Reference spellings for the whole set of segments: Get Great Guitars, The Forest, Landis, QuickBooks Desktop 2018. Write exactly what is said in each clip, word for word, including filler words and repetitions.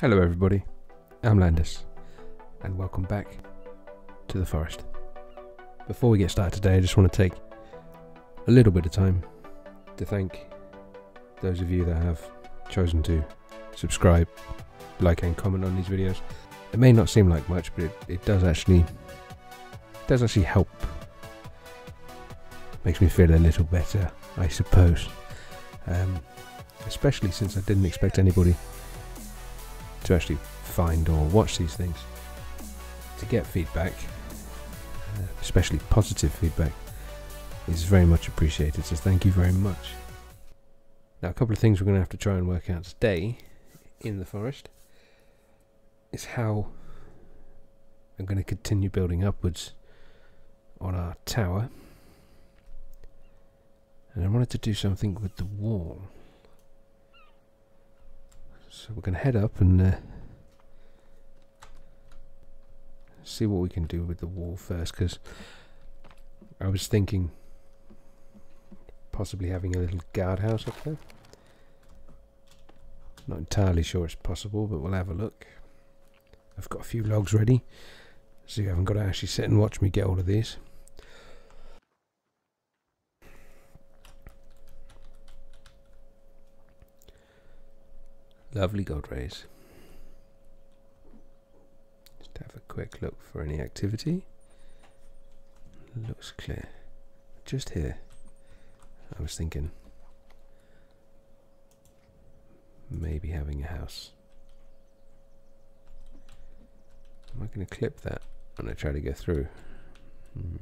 Hello everybody, I'm Landis, and welcome back to The Forest. Before we get started today, I just want to take a little bit of time to thank those of you that have chosen to subscribe, like and comment on these videos. It may not seem like much, but it, it does actually it does actually help. Makes me feel a little better, I suppose. Um, especially since I didn't expect anybody to actually find or watch these things. To get feedback, uh, especially positive feedback, is very much appreciated, so thank you very much. Now, a couple of things we're going to have to try and work out today in The Forest is how I'm going to continue building upwards on our tower, and I wanted to do something with the wall. So we're going to head up and uh, see what we can do with the wall first, because I was thinking possibly having a little guardhouse up there. Not entirely sure it's possible, but we'll have a look. I've got a few logs ready, so you haven't got to actually sit and watch me get all of these. Lovely gold rays. Just have a quick look for any activity. Looks clear. Just here, I was thinking maybe having a house. Am I going to clip that when I try to go through? Hmm.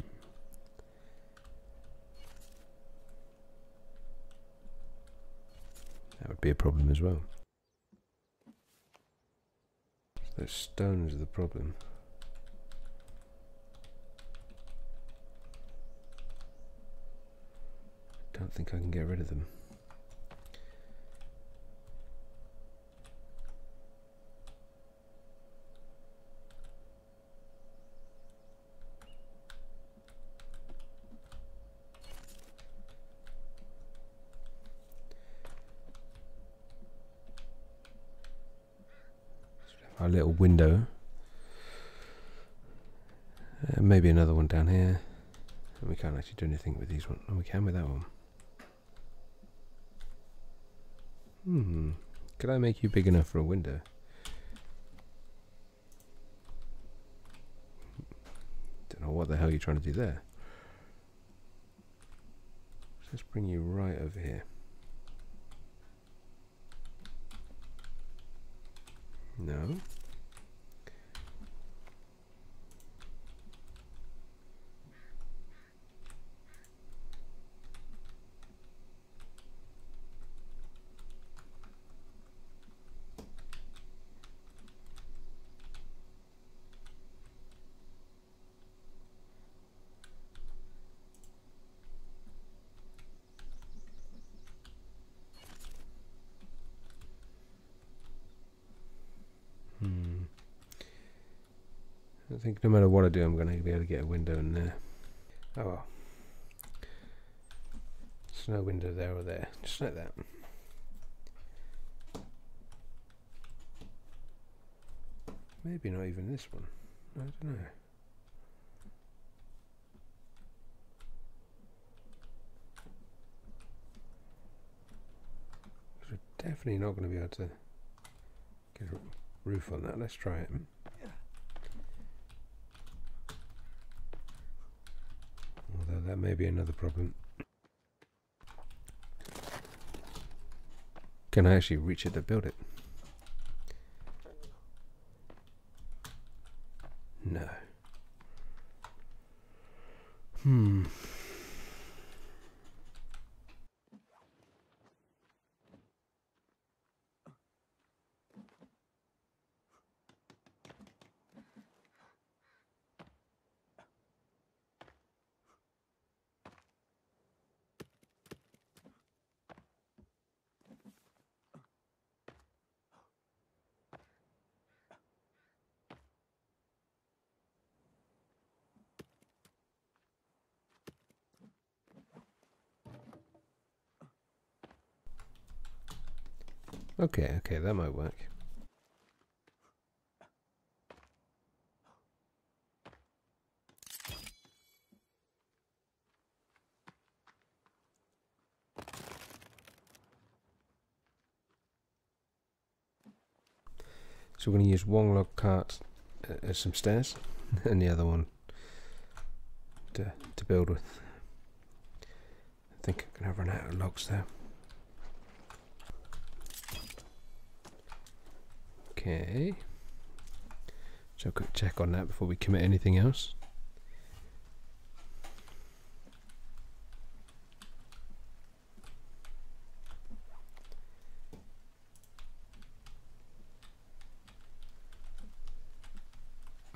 That would be a problem as well. Those stones are the problem. I don't think I can get rid of them. Our little window, uh, maybe another one down here, and we can't actually do anything with these ones. Oh, we can with that one. Hmm, could I make you big enough for a window? Don't know what the hell you're trying to do there. Let's bring you right over here. No. I think no matter what I do, I'm going to be able to get a window in there. Oh well. There's no window there or there. Just like that. Maybe not even this one. I don't know. We're definitely not going to be able to get a roof on that. Let's try it. That may be another problem. Can I actually reach it to build it? No. Hmm. Okay, okay, that might work. So we're going to use one log cart as some stairs and the other one to, to build with. I think I'm going to run out of logs there. Okay, so a quick check on that before we commit anything else.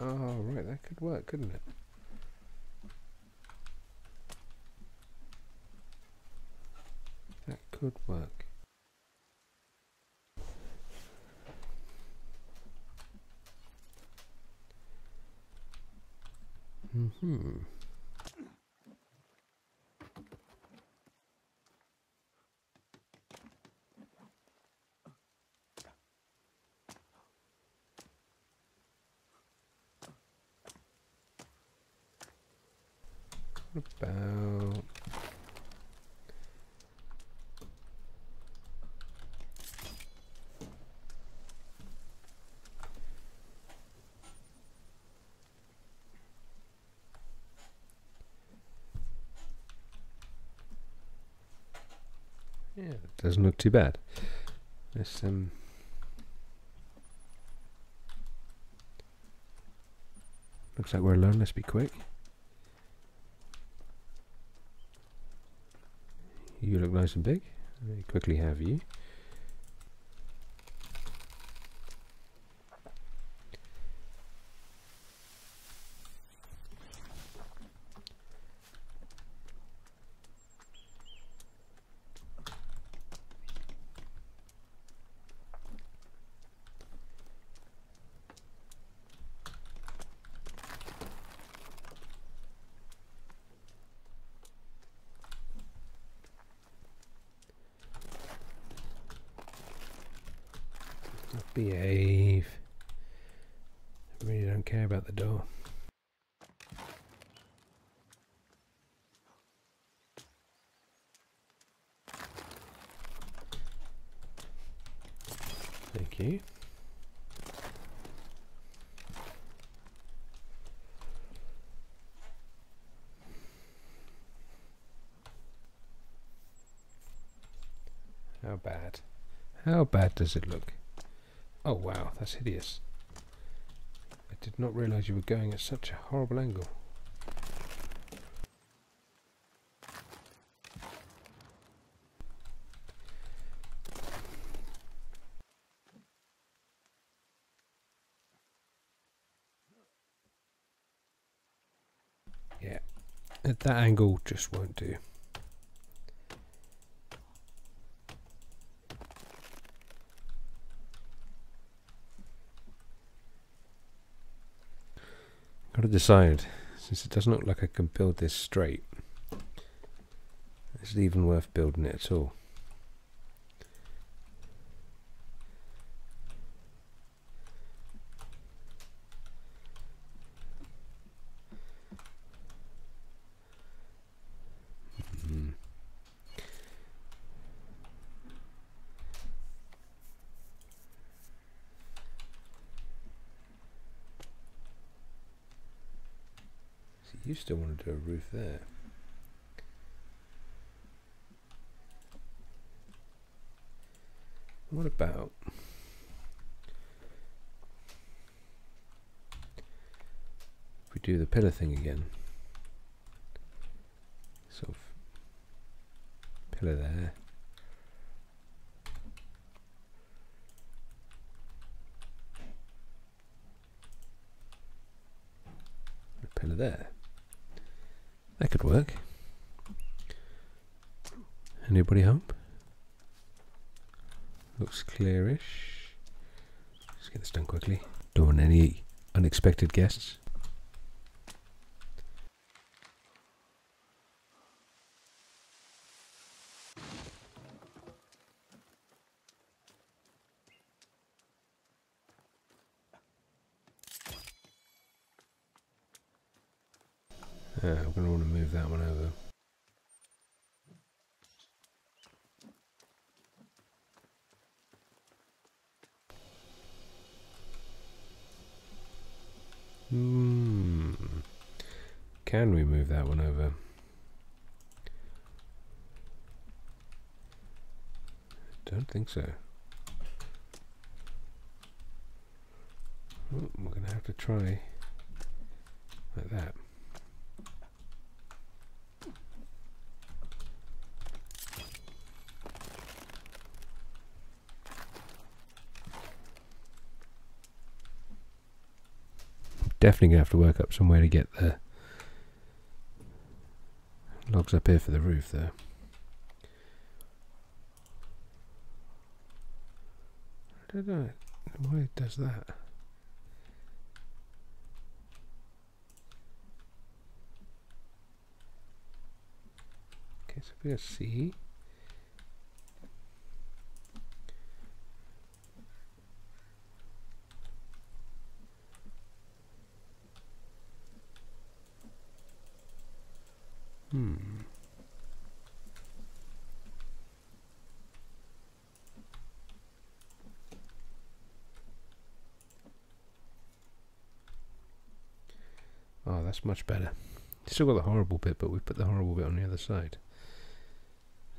Oh, right, that could work, couldn't it? That could work. Mm-hmm. What about yeah, it doesn't look too bad. Let's um looks like we're alone, let's be quick. You look nice and big. Let me quickly have you. Behave. I really don't care about the door. Thank you. How bad? How bad does it look? Oh wow, that's hideous. I did not realise you were going at such a horrible angle. Yeah, at that angle just won't do. Got to decide, since it doesn't look like I can build this straight, is it even worth building it at all? Mm-hmm. You still want to do a roof there. What about if we do the pillar thing again? Sort of pillar there. A pillar there. That could work. Anybody home? Looks clearish. Let's get this done quickly. Don't want any unexpected guests. Uh, I'm going to want to move that one over. Can we move that one over? Don't think so. Ooh, we're going to have to try like that. Definitely going to have to work up some way to get the logs up here for the roof though. I don't know why it does that. Okay, so we got C. Hmm. Oh, that's much better. Still got the horrible bit, but we put the horrible bit on the other side.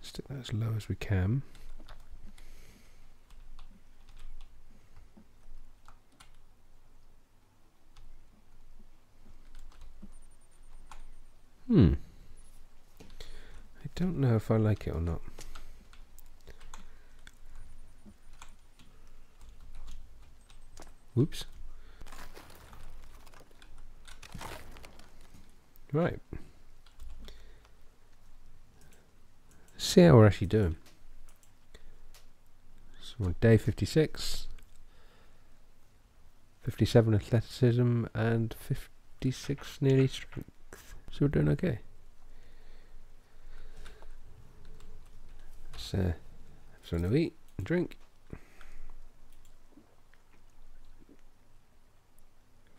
Stick that as low as we can. Hmm. I don't know if I like it or not. Whoops. Right. See how we're actually doing. So we're on day fifty-six, fifty-seven athleticism, and fifty-six nearly strength. So we're doing okay. Let's uh, have something to eat and drink.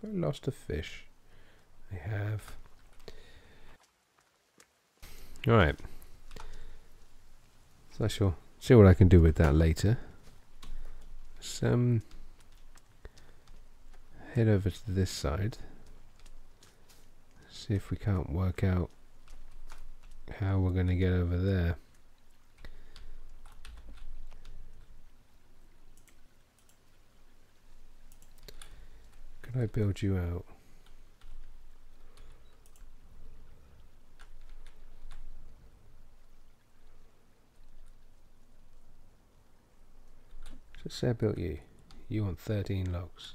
Have I lost a fish? I have. Alright. So I shall see what I can do with that later. Let's um, head over to this side. See if we can't work out how we're going to get over there. Could I build you out? Let's say I built you. You want thirteen logs.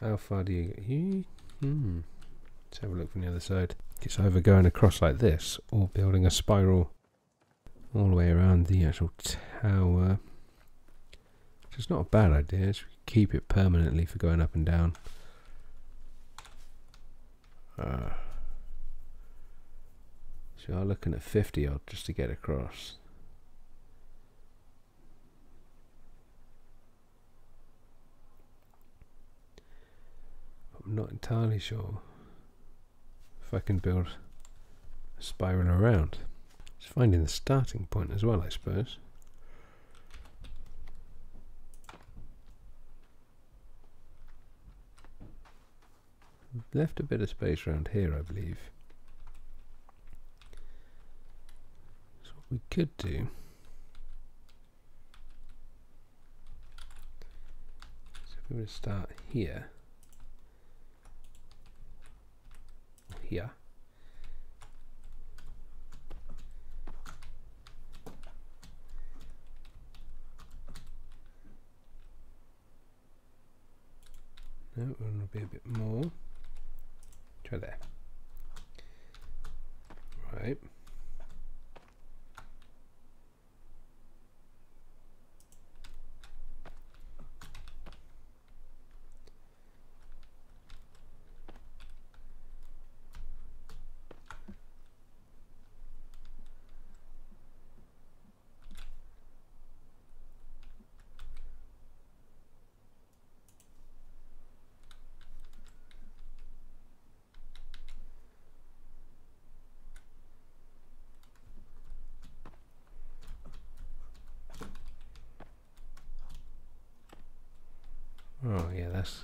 How far do you get? You? Hmm. Let's have a look from the other side. It's either going across like this or building a spiral all the way around the actual tower. Which is not a bad idea. Just keep it permanently for going up and down. Uh, so I'm looking at fifty odd just to get across. I'm not entirely sure if I can build a spiral around. It's finding the starting point as well, I suppose. Left a bit of space around here, I believe. So what we could do is if we were to start here. Here. No, it will be a bit more. Try there. Right. Oh yeah, that's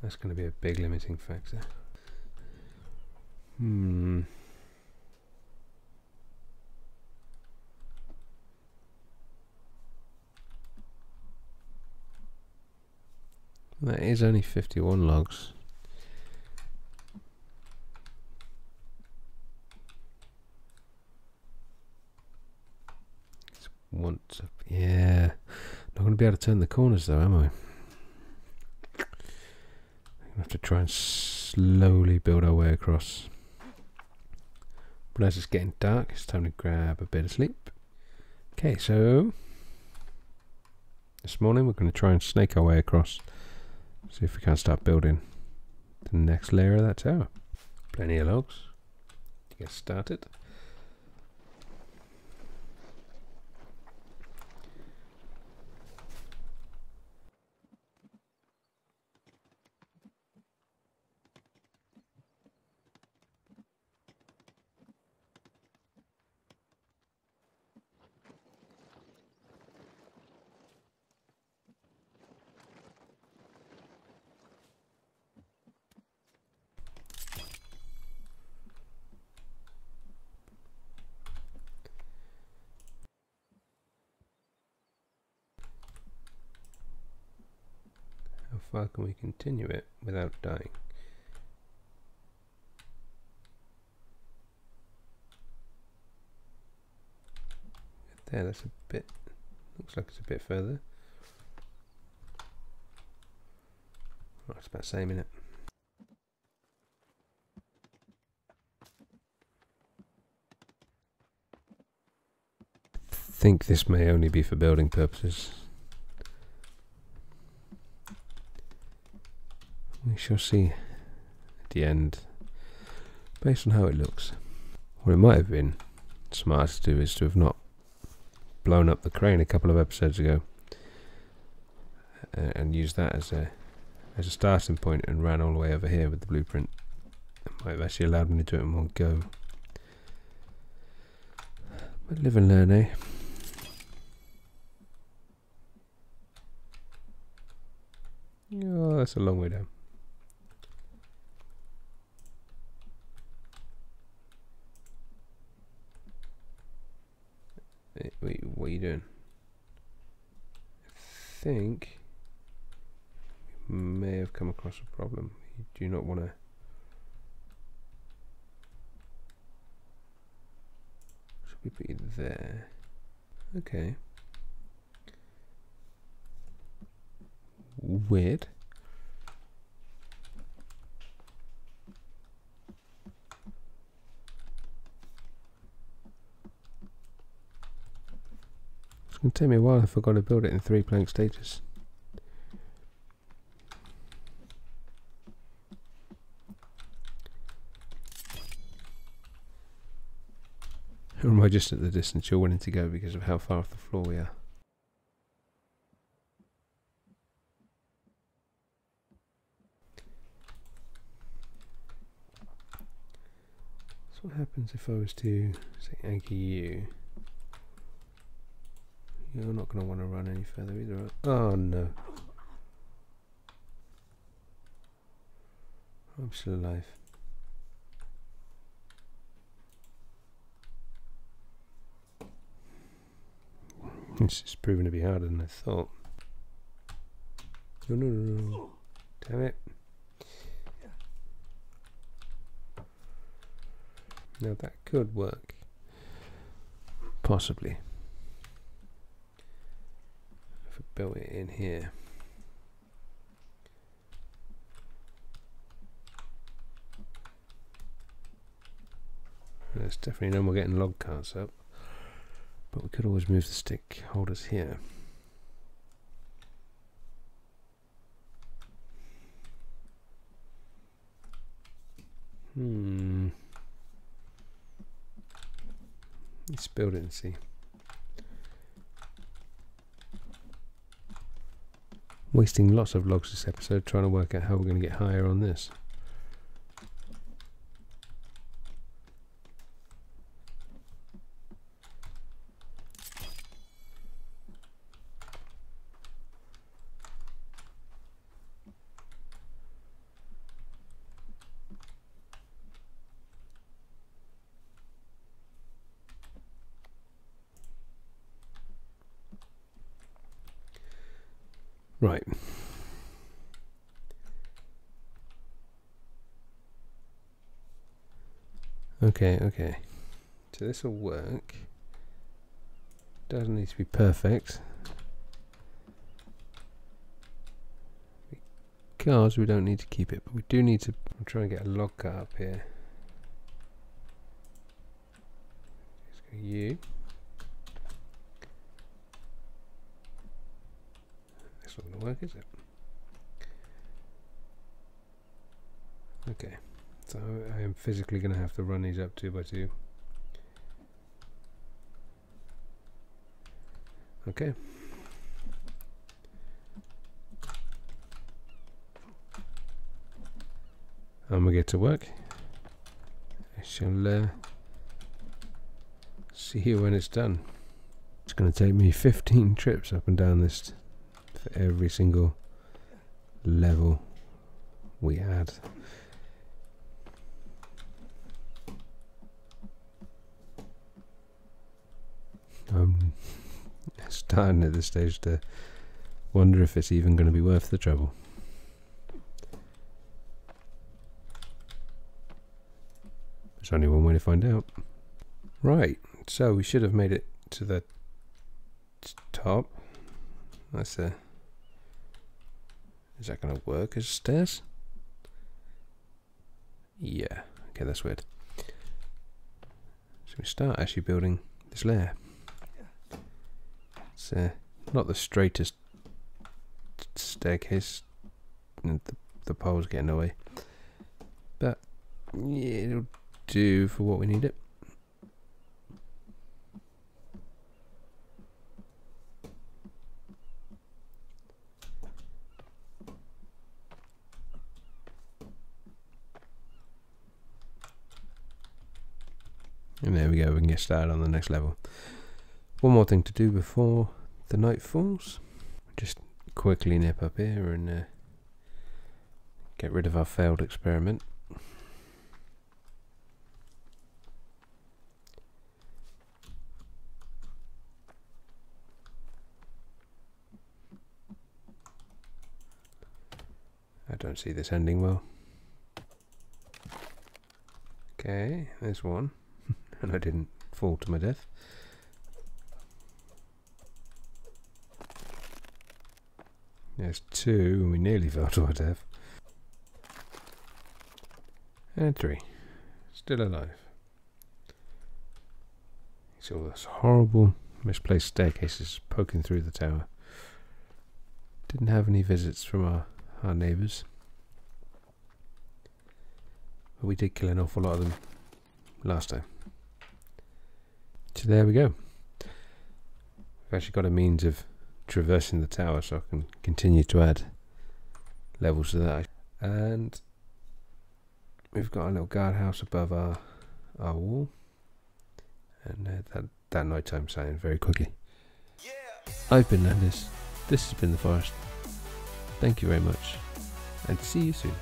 that's going to be a big limiting factor. Hmm. That is only fifty-one logs. It's once up, yeah. Not going to be able to turn the corners though, am I? I'm going to have to try and slowly build our way across. But as it's getting dark, it's time to grab a bit of sleep. Okay, so this morning we're going to try and snake our way across. See if we can't start building the next layer of that tower. Plenty of logs to get started. How far can we continue it without dying? There, that's a bit, looks like it's a bit further. Oh, it's about the same, isn't it? I think this may only be for building purposes. We shall see at the end, based on how it looks. What it might have been smart to do is to have not blown up the crane a couple of episodes ago, uh, and used that as a as a starting point and ran all the way over here with the blueprint. It might have actually allowed me to do it in one go. But live and learn, eh? Oh, that's a long way down. Wait, what are you doing? I think we may have come across a problem. You do not want to. Should we put you there? Okay. Weird. It's going to take me a while if I've got to build it in three plank stages. Or am I just at the distance you're willing to go because of how far off the floor we are? So what happens if I was to, say, anchor you? You're not going to want to run any further either. Oh no. I'm still alive. This is proving to be harder than I thought. No, no, no, no. Damn it. Now that could work. Possibly. Built it in here. There's definitely no more getting log carts up, but we could always move the stick holders here. Hmm. Let's build it and see. Wasting lots of logs this episode trying to work out how we're going to get higher on this. Right. Okay, okay. So this will work. Doesn't need to be perfect. Cars, we don't need to keep it, but we do need to. I'm trying to get a log cut up here. Let's go U. That's not going to work, is it? Okay, so I am physically going to have to run these up two by two. Okay. And we get to work. I shall uh, see you when it's done. It's going to take me fifteen trips up and down this for every single level we add. I'm starting at this stage to wonder if it's even going to be worth the trouble. There's only one way to find out. Right, so we should have made it to the top. That's a. Is that going to work as stairs? Yeah. Okay, that's weird. So we start actually building this lair. It's uh, not the straightest staircase. The the pole's get in the way, but yeah, it'll do for what we need it. And there we go, we can get started on the next level. One more thing to do before the night falls. Just quickly nip up here and uh, get rid of our failed experiment. Don't see this ending well. Okay, there's one. And I didn't fall to my death. There's two, and we nearly fell to our death. And three. Still alive. You see all those horrible misplaced staircases poking through the tower. Didn't have any visits from our our neighbours, but we did kill an awful lot of them last time. So there we go, we've actually got a means of traversing the tower, so I can continue to add levels to that. And we've got a little guardhouse above our our wall, and uh, that, that night time signed very quickly. Yeah. I've been Landis, this has been The Forest. Thank you very much, and see you soon.